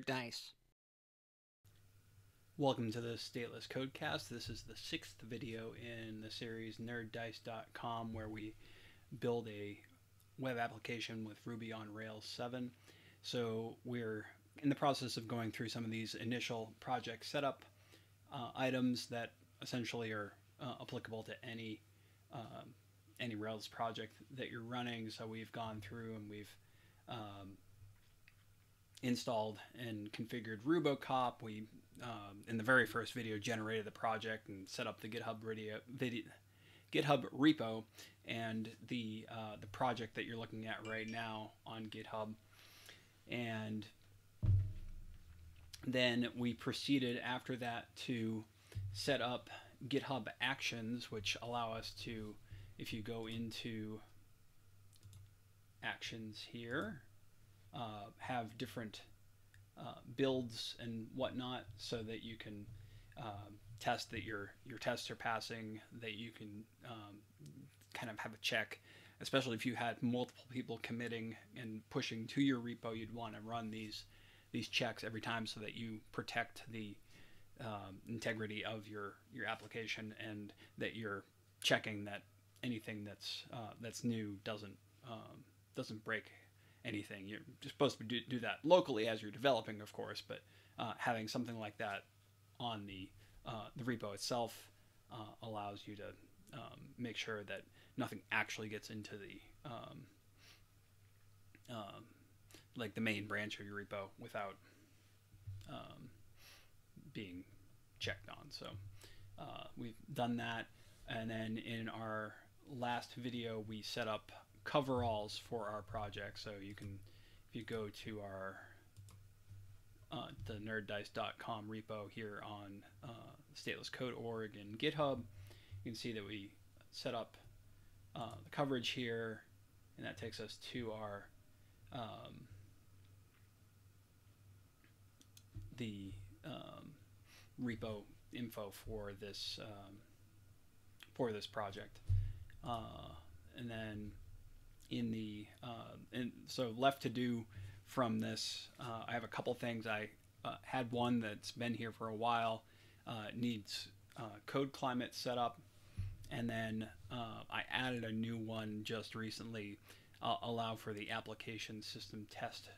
Nerd Dice. Welcome to the Stateless Codecast. This is the 6th video in the series nerddice.com, where we build a web application with Ruby on Rails 7. So we're in the process of going through some of these initial project setup items that essentially are applicable to any Rails project that you're running. So we've gone through and we've installed and configured RuboCop. We, in the very first video, generated the project and set up the GitHub repo and the project that you're looking at right now on GitHub. And then we proceeded after that to set up GitHub Actions, which allow us to, if you go into Actions here, have different builds and whatnot, so that you can test that your tests are passing, that you can kind of have a check. Especially if you had multiple people committing and pushing to your repo, you'd want to run these checks every time so that you protect the integrity of your application, and that you're checking that anything that's new doesn't break anything. You're supposed to do that locally as you're developing, of course, but having something like that on the repo itself allows you to make sure that nothing actually gets into the like the main branch of your repo without being checked on. So we've done that, and then in our last video we set up Coveralls for our project. So you can, if you go to our the nerddice.com repo here on statelesscode.org and GitHub, you can see that we set up the coverage here, and that takes us to our the repo info for this project, and then in the and so left to do from this, I have a couple things. I had one that's been here for a while, needs Code Climate set up, and then I added a new one just recently, allow for the application system test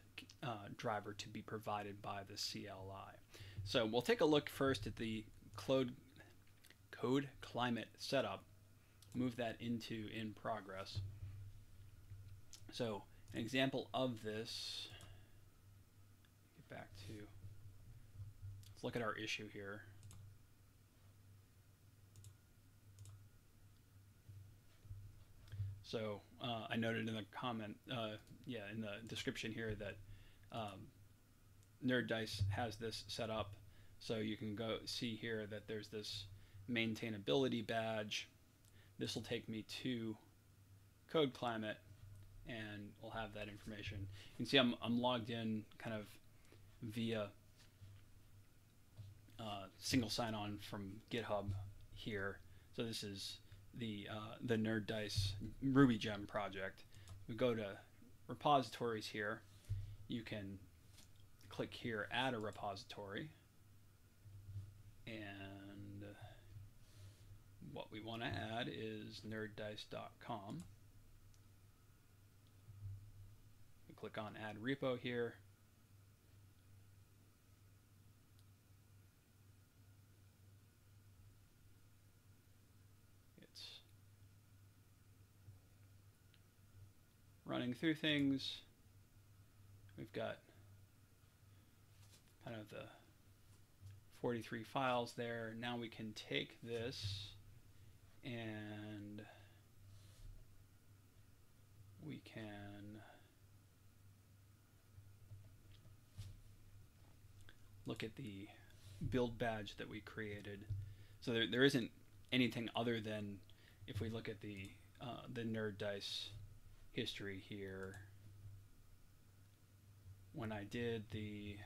driver to be provided by the CLI. So we'll take a look first at the Code Climate setup, move that into in progress. So an example of this, get back to, let's look at our issue here. So I noted in the comment, in the description here, that Nerd Dice has this set up. So you can go see here that there's this maintainability badge. This will take me to Code Climate, and we'll have that information. You can see I'm logged in kind of via single sign-on from GitHub here. So this is the Nerd Dice Ruby Gem project. We go to repositories here. You can click here, add a repository, and what we want to add is nerddice.com. We click on add repo here. Running through things, we've got kind of the 43 files there. Now we can take this and we can look at the build badge that we created. So there isn't anything other than, if we look at the Nerd Dice history here, when I did the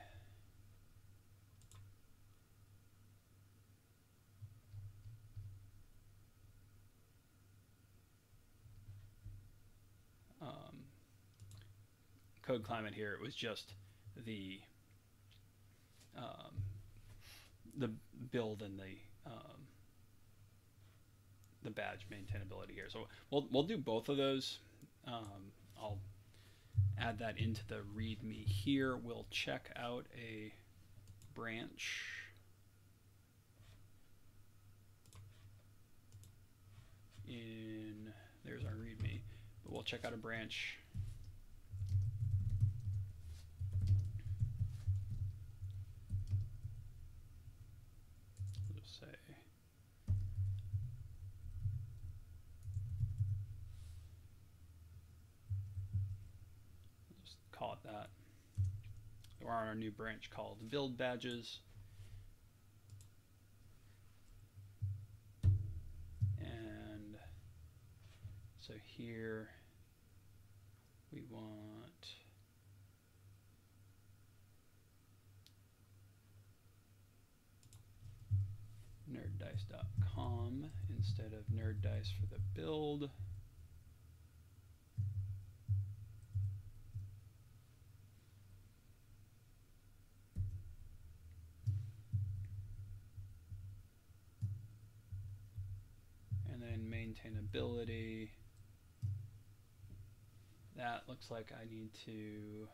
Code Climate here, it was just the the build and the badge maintainability here. So we'll do both of those. I'll add that into the README here. We'll check out a branch. There's our README, but we'll check out a branch that. We're on our new branch called build badges, and so here we want nerddice.com instead of nerddice for the build. Maintainability, that looks like I need to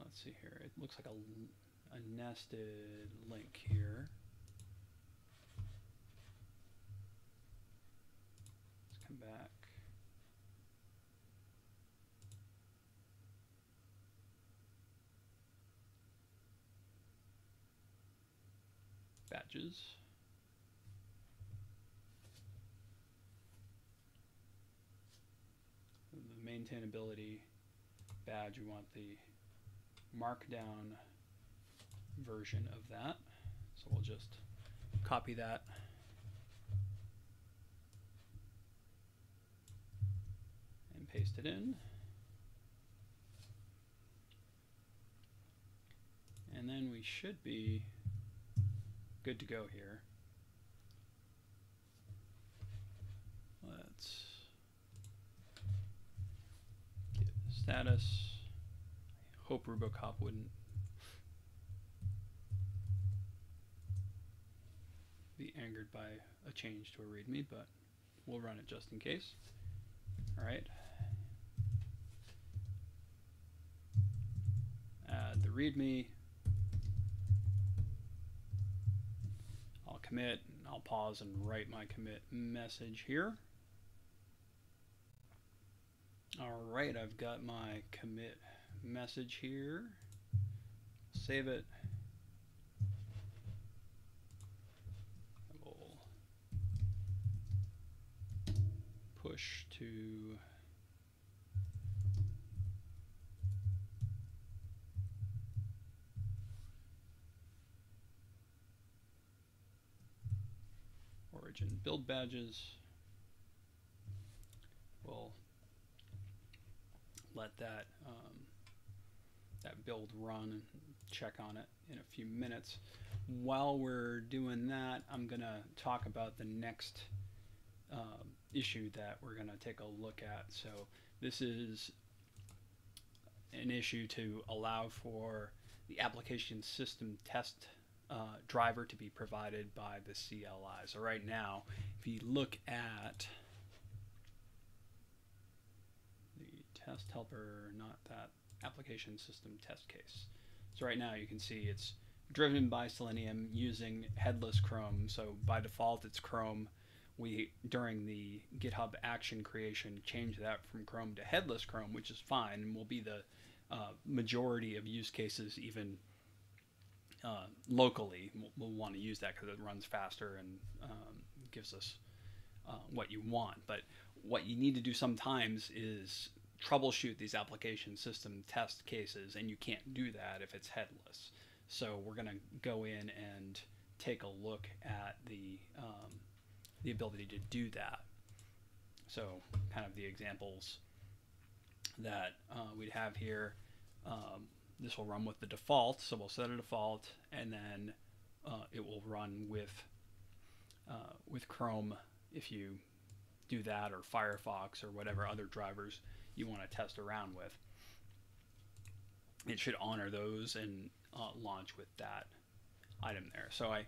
let's see here, it looks like a nested link here. Let's come back. Badges. The maintainability badge, we want the markdown version of that. So we'll just copy that. And paste it in. And then we should be good to go here. Let's get status. I hope RuboCop wouldn't be angered by a change to a README, but we'll run it just in case. All right. Add the README. Commit, and I'll pause and write my commit message here. Alright, I've got my commit message here. Save it. We'll push to origin build badges. We'll let that that build run and check on it in a few minutes. While we're doing that, I'm gonna talk about the next issue that we're gonna take a look at. So this is an issue to allow for the application system test driver to be provided by the CLI. So right now, if you look at the test helper, not that application system test case. So right now you can see it's driven by Selenium using Headless Chrome. So by default it's Chrome. We, during the GitHub action creation, changed that from Chrome to Headless Chrome, which is fine and will be the majority of use cases. Even locally, we'll want to use that because it runs faster and gives us what you want. But what you need to do sometimes is troubleshoot these application system test cases, and you can't do that if it's headless. So we're going to go in and take a look at the ability to do that. So kind of the examples that we'd have here. This will run with the default, so we'll set a default, and then it will run with with Chrome, if you do that, or Firefox, or whatever other drivers you want to test around with. It should honor those and launch with that item there. So I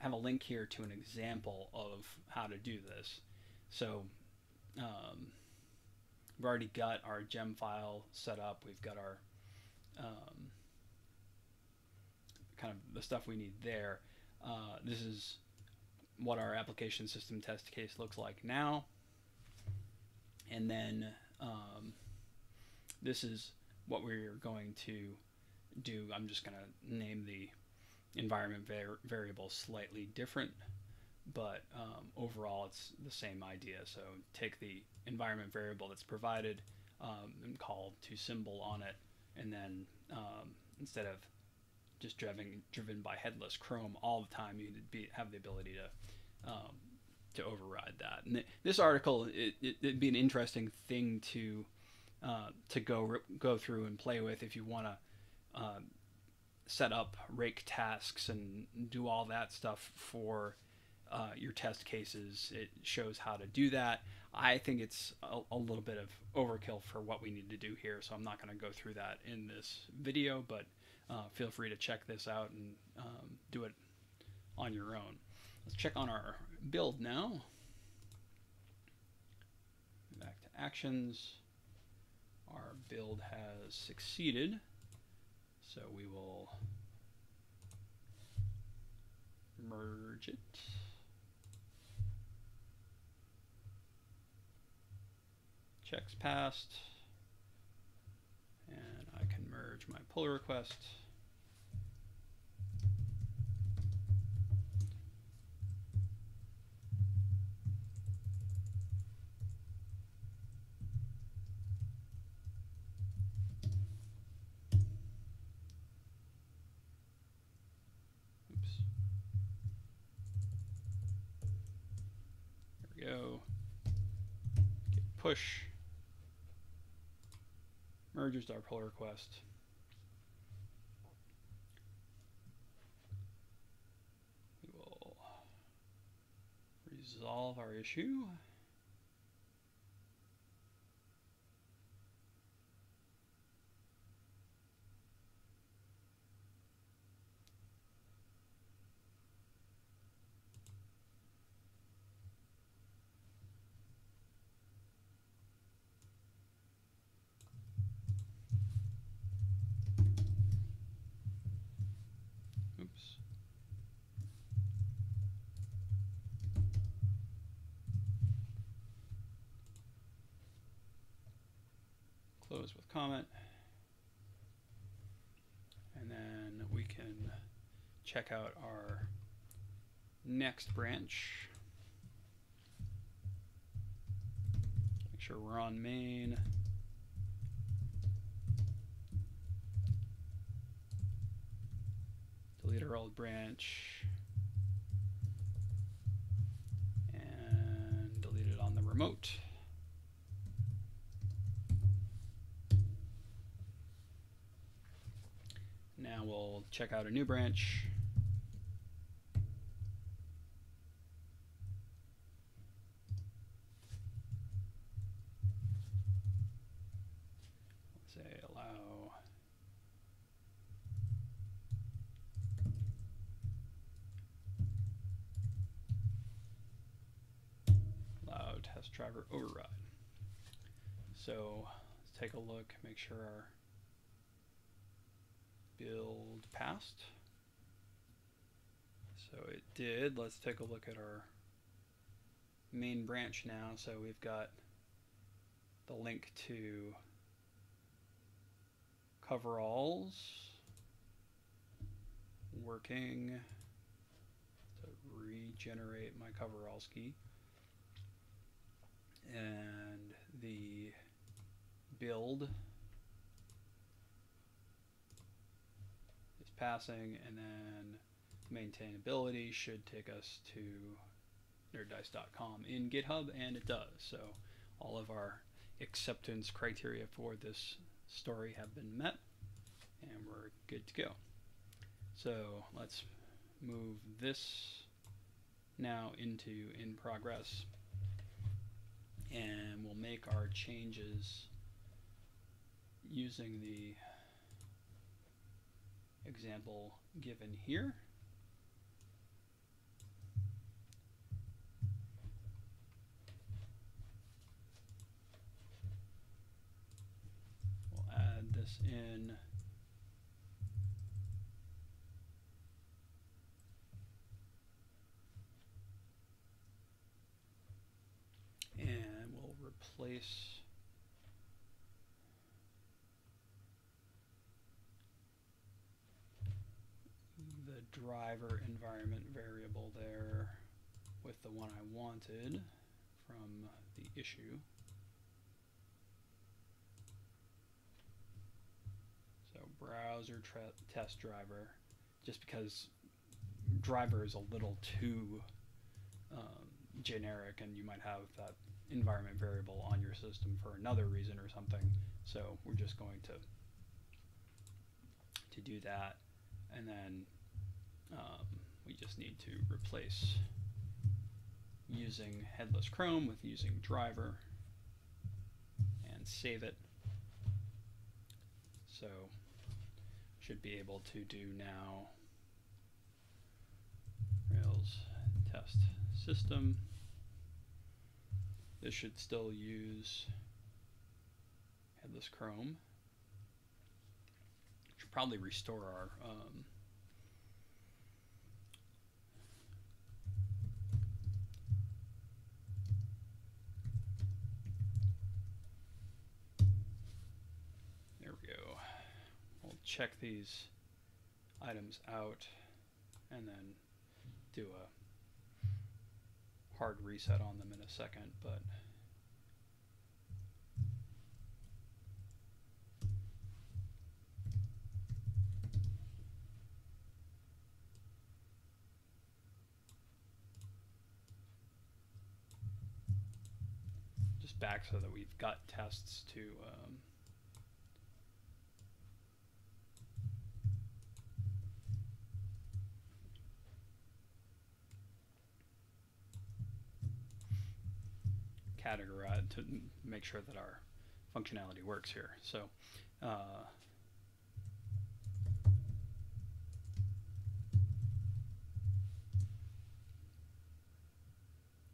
have a link here to an example of how to do this. So we've already got our gem file set up. We've got our kind of the stuff we need there. This is what our application system test case looks like now. And then this is what we're going to do. I'm just going to name the environment variable slightly different, but overall it's the same idea. So take the environment variable that's provided and call toSymbol on it, and then instead of just driven by Headless Chrome all the time, you'd have the ability to override that. And this article, it'd be an interesting thing to go through and play with if you want to set up rake tasks and do all that stuff for your test cases. It shows how to do that. I think it's a little bit of overkill for what we need to do here, so I'm not going to go through that in this video, but feel free to check this out and do it on your own. Let's check on our build now. Back to Actions. Our build has succeeded, so we will merge it. Checks passed, and I can merge my pull request. Go get push, merges our pull request. We will resolve our issue. Close with comment, and then we can check out our next branch. Make sure we're on main. Delete our old branch and delete it on the remote. Now we'll check out a new branch. Say allow test driver override. So let's take a look, make sure our build passed. So it did. Let's take a look at our main branch now. So we've got the link to Coveralls working to regenerate my Coveralls key, and the build passing, and then maintainability should take us to nerddice.com in GitHub, and it does. So all of our acceptance criteria for this story have been met, and we're good to go. So let's move this now into in progress, and we'll make our changes using the example given here. We'll add this in and we'll replace the driver environment variable there with the one I wanted from the issue. So browser test driver, just because driver is a little too generic and you might have that environment variable on your system for another reason or something. So we're just going to do that, and then we just need to replace using Headless Chrome with using driver and save it. So should be able to do now Rails test system. This should still use Headless Chrome. Should probably restore our there we go. We'll check these items out and then do a hard reset on them in a second, but just back so that we've got tests to categorize to make sure that our functionality works here. So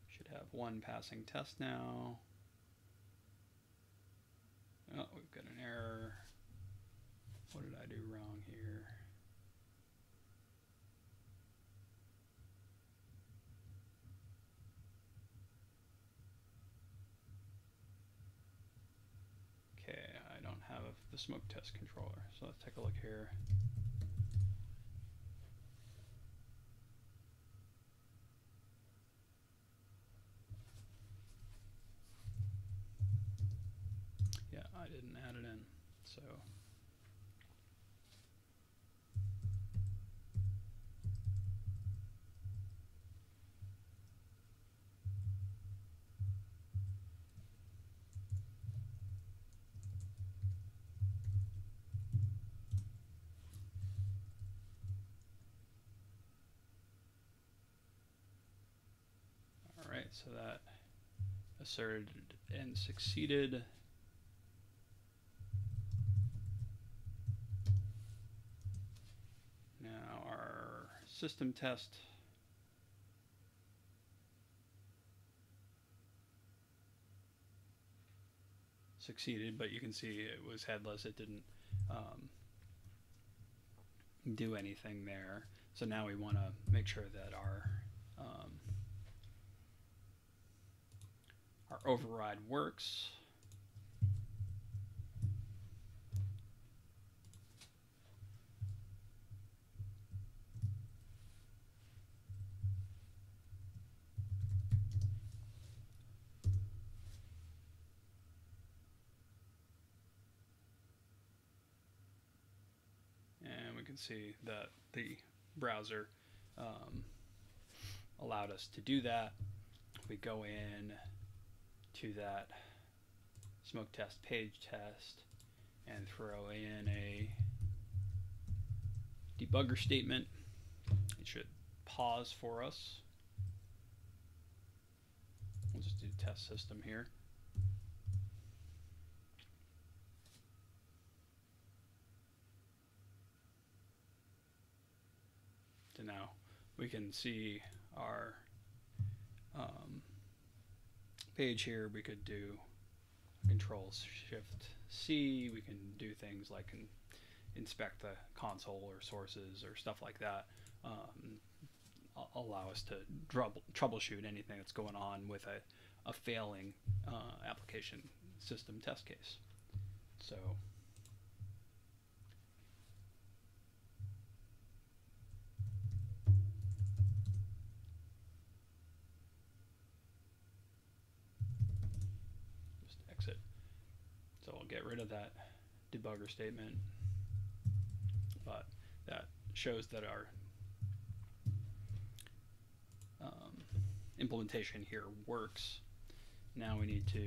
should have one passing test now. Oh, we've got an error. What did I do wrong here? The smoke test controller. So let's take a look here. Yeah, I didn't add it in. So so that asserted and succeeded. Now our system test. Succeeded, but you can see it was headless. It didn't do anything there. So now we want to make sure that our override works. And we can see that the browser allowed us to do that. We go in to that smoke test page test and throw in a debugger statement. It should pause for us We'll just do test system here. So now we can see our page here. We could do Control-Shift-C. We can do things like inspect the console or sources or stuff like that. Allow us to troubleshoot anything that's going on with a failing application system test case. So just exit. So I'll get rid of that debugger statement, but that shows that our implementation here works. Now we need to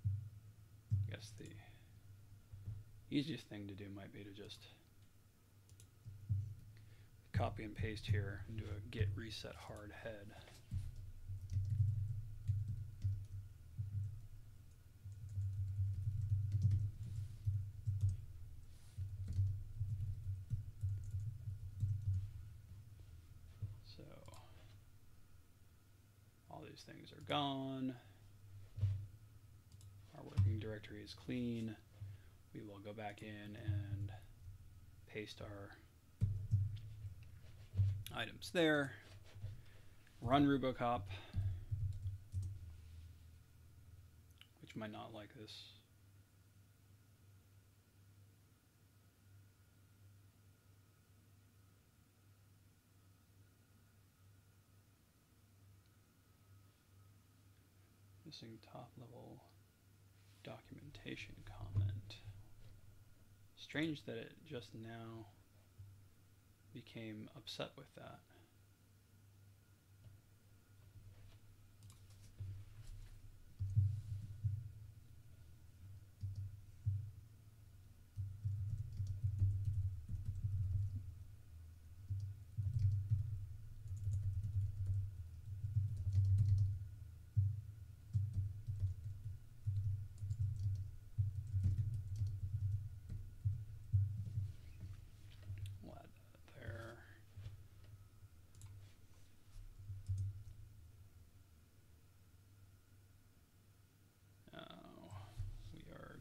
I guess the easiest thing to do might be to just copy and paste here and do a git reset hard head. Things are gone. Our working directory is clean. We will go back in and paste our items there. Run RuboCop, which might not like this. Missing top level documentation comment. Strange that it just now became upset with that.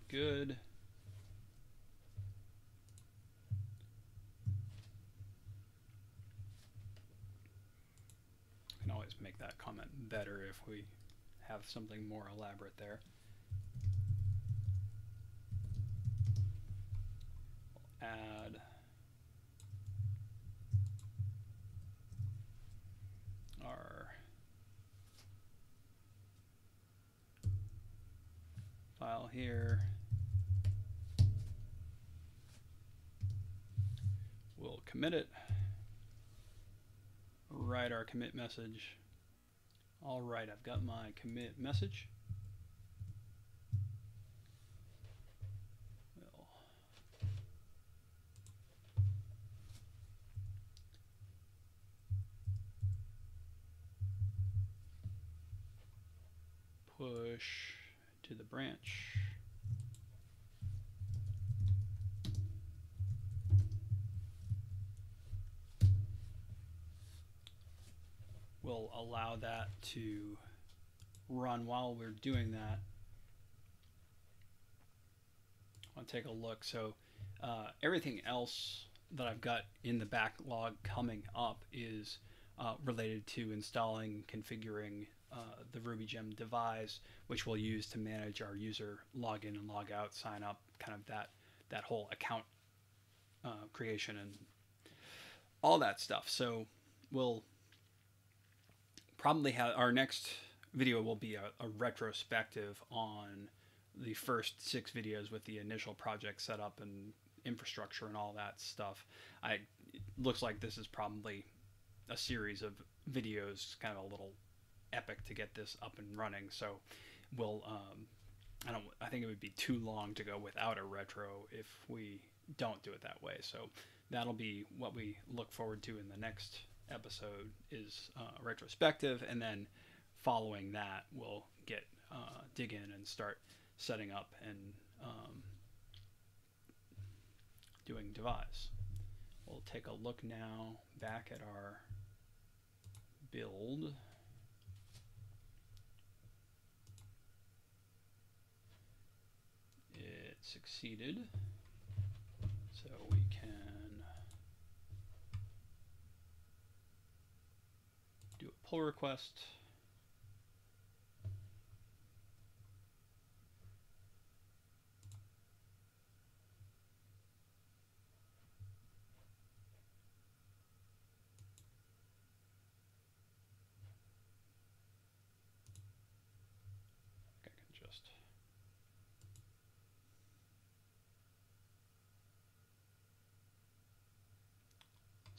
Good. We can always make that comment better if we have something more elaborate there. We'll add our file here. We'll commit it, write our commit message. All right, I've got my commit message. We'll push to the branch. We'll allow that to run. While we're doing that, I'll take a look. So everything else that I've got in the backlog coming up is related to installing, configuring the RubyGem Devise, which we'll use to manage our user login and log out, sign up, kind of that whole account creation and all that stuff. So we'll probably have our next video will be a retrospective on the first 6 videos with the initial project setup and infrastructure and all that stuff. It looks like this is probably a series of videos, kind of a little epic to get this up and running. So we'll I think it would be too long to go without a retro if we don't do it that way. So that'll be what we look forward to in the next episode is a retrospective, and then following that we'll get dig in and start setting up and doing Devise. We'll take a look now back at our build. It succeeded, so we can do a pull request.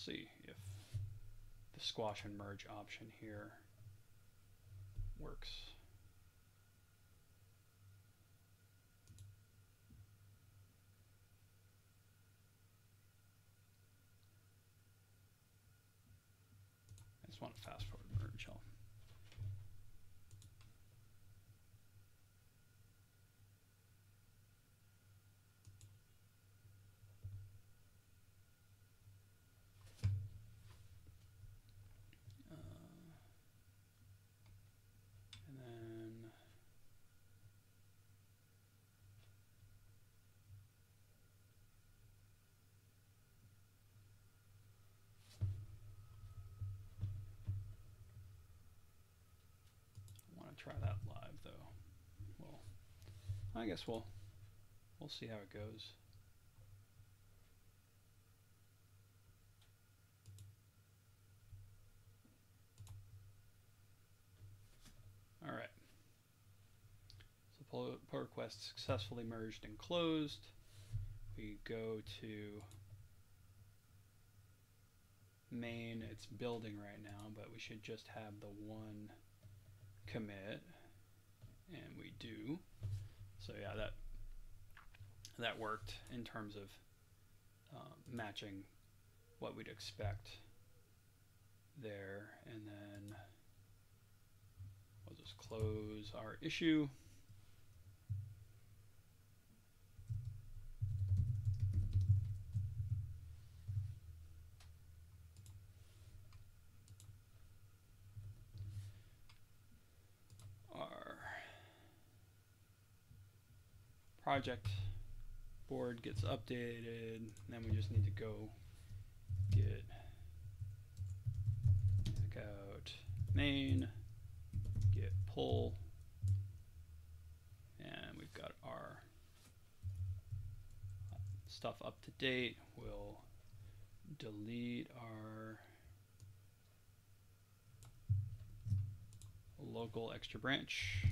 See if the squash and merge option here works. I just want to fast forward merge. Try that live though. Well, I guess we'll see how it goes. All right. So pull request successfully merged and closed. We go to main. It's building right now, but we should just have the one commit, and we do. So yeah, that worked in terms of matching what we'd expect there, and then we'll just close our issue. Project board gets updated, then we just need to go get check out main, get pull, and we've got our stuff up to date. We'll delete our local extra branch.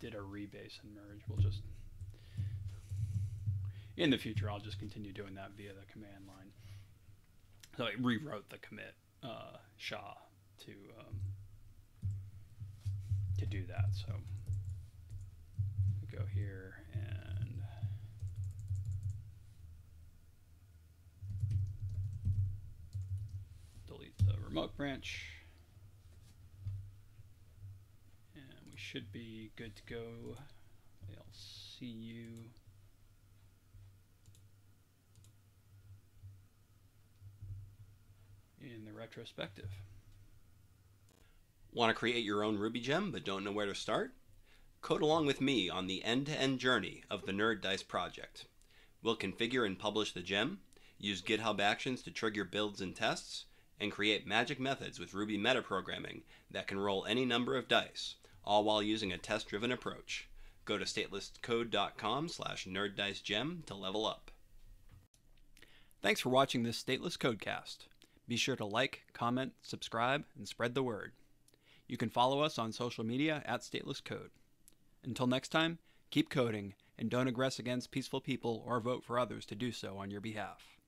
Did a rebase and merge. We'll just, in the future, I'll just continue doing that via the command line. So I rewrote the commit SHA to do that. So we go here and delete the remote branch. Should be good to go. I'll see you. In the retrospective. Want to create your own Ruby gem but don't know where to start? Code along with me on the end-to-end journey of the Nerd Dice project. We'll configure and publish the gem, use GitHub Actions to trigger builds and tests, and create magic methods with Ruby metaprogramming that can roll any number of dice, all while using a test-driven approach. Go to statelesscode.com/nerddicegem to level up. Thanks for watching this Stateless Codecast. Be sure to like, comment, subscribe, and spread the word. You can follow us on social media at Stateless Code. Until next time, keep coding and don't aggress against peaceful people or vote for others to do so on your behalf.